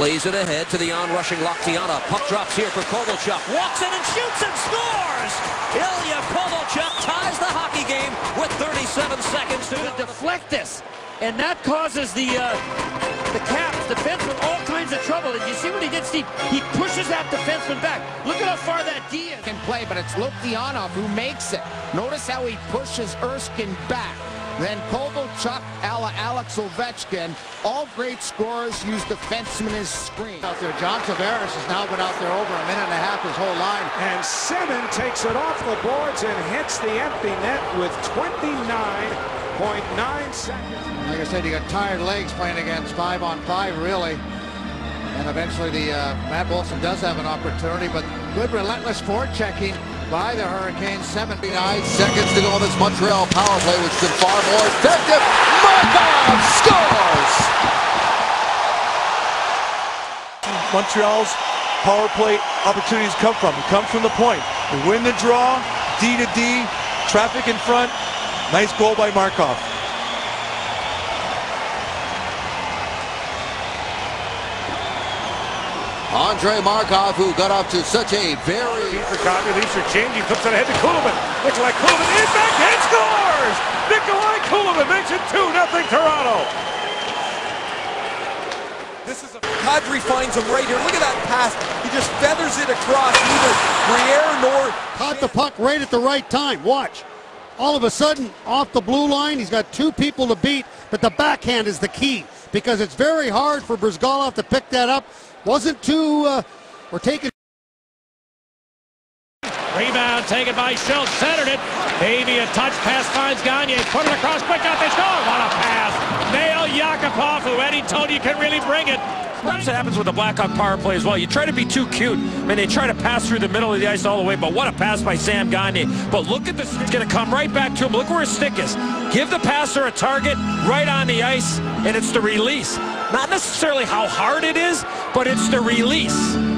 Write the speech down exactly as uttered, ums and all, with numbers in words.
Plays it ahead to the onrushing Loktiana. Puck drops here for Kovalchuk. Walks in and shoots and scores! Ilya Kovalchuk ties the hockey game with thirty-seven seconds to deflect this. And that causes the uh, the Caps defenseman all kinds of trouble. And you see what he did, Steve? He pushes that defenseman back. Look at how far that D is. Can play, but it's Loktiana who makes it. Notice how he pushes Erskine back. Then Kovalchuk, ala Alex Ovechkin, all great scorers use defensemen as screen. Out there, John Tavares has now been out there over a minute and a half his whole line. And Simon takes it off the boards and hits the empty net with twenty-nine point nine seconds. Like I said, you got tired legs playing against five on five, really. And eventually, the uh, Matt Wilson does have an opportunity, but good relentless forechecking by the Hurricanes. seventy-nine seconds to go on this Montreal power play, which is far more effective. Markov scores! Montreal's power play opportunities come from. It comes from the point. They win the draw, D to D, traffic in front. Nice goal by Markov. Andre Markov, who got off to such a very... For Kadri, leaves for change, he flips it ahead to Kulemin. Nikolai Kulemin in, backhand scores! Nikolai Kulemin makes it two nothing Toronto. This is a... Kadri finds him right here. Look at that pass. He just feathers it across. Neither Briere nor... Caught the puck right at the right time. Watch. All of a sudden, off the blue line, he's got two people to beat, but the backhand is the key because it's very hard for Brzgalov to pick that up. Wasn't too, uh, or taken. Rebound taken by Schultz, centered it. Maybe a touch pass finds Gagne, put it across, quick out, they score! What a pass! Nail Yakupov, who Eddie Tony can really bring it. That's what happens with the Blackhawk power play as well. You try to be too cute. I mean, they try to pass through the middle of the ice all the way, but what a pass by Sam Gagne. But look at this, it's gonna come right back to him. Look where his stick is. Give the passer a target right on the ice, and it's the release. Not necessarily how hard it is, but it's the release.